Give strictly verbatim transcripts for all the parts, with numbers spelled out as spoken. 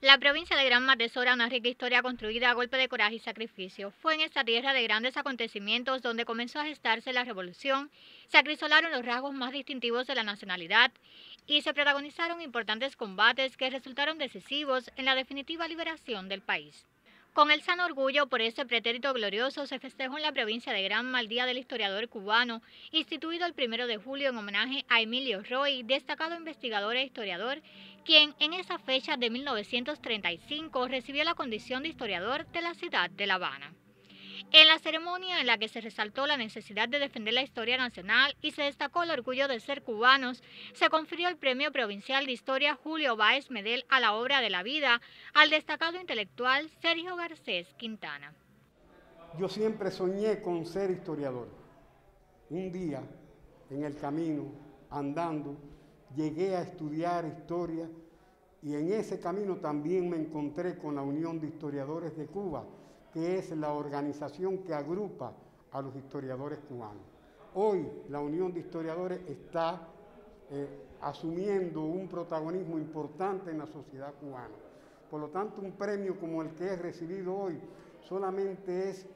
La provincia de Granma atesora una rica historia construida a golpe de coraje y sacrificio. Fue en esta tierra de grandes acontecimientos donde comenzó a gestarse la revolución, se acrisolaron los rasgos más distintivos de la nacionalidad y se protagonizaron importantes combates que resultaron decisivos en la definitiva liberación del país. Con el sano orgullo por ese pretérito glorioso se festejó en la provincia de Granma el Día del Historiador Cubano, instituido el primero de julio en homenaje a Emilio Roy, destacado investigador e historiador, quien en esa fecha de mil novecientos treinta y cinco recibió la condición de historiador de la ciudad de La Habana. En la ceremonia en la que se resaltó la necesidad de defender la historia nacional y se destacó el orgullo de ser cubanos, se confirió el Premio Provincial de Historia Julio Báez Medel a la obra de la vida al destacado intelectual Sergio Garcés Quintana. Yo siempre soñé con ser historiador. Un día, en el camino, andando, llegué a estudiar historia y en ese camino también me encontré con la Unión de Historiadores de Cuba, que es la organización que agrupa a los historiadores cubanos. Hoy la Unión de Historiadores está eh, asumiendo un protagonismo importante en la sociedad cubana. Por lo tanto, un premio como el que he recibido hoy solamente es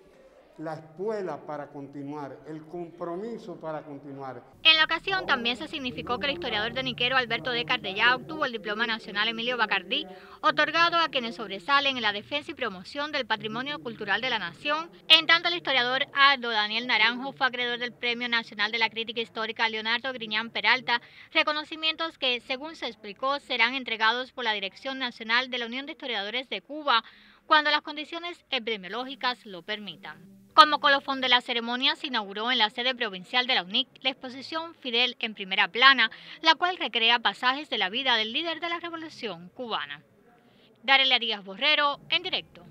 la escuela para continuar, el compromiso para continuar. En la ocasión también se significó que el historiador de Niquero Alberto De Cardellá obtuvo el Diploma Nacional Emilio Bacardí, otorgado a quienes sobresalen en la defensa y promoción del patrimonio cultural de la nación. En tanto, el historiador Aldo Daniel Naranjo fue acreedor del Premio Nacional de la Crítica Histórica Leonardo Griñán Peralta, reconocimientos que, según se explicó, serán entregados por la Dirección Nacional de la Unión de Historiadores de Cuba, cuando las condiciones epidemiológicas lo permitan. Como colofón de la ceremonia se inauguró en la sede provincial de la U N I C la exposición Fidel en Primera Plana, la cual recrea pasajes de la vida del líder de la Revolución Cubana. Darela Díaz Borrero, en directo.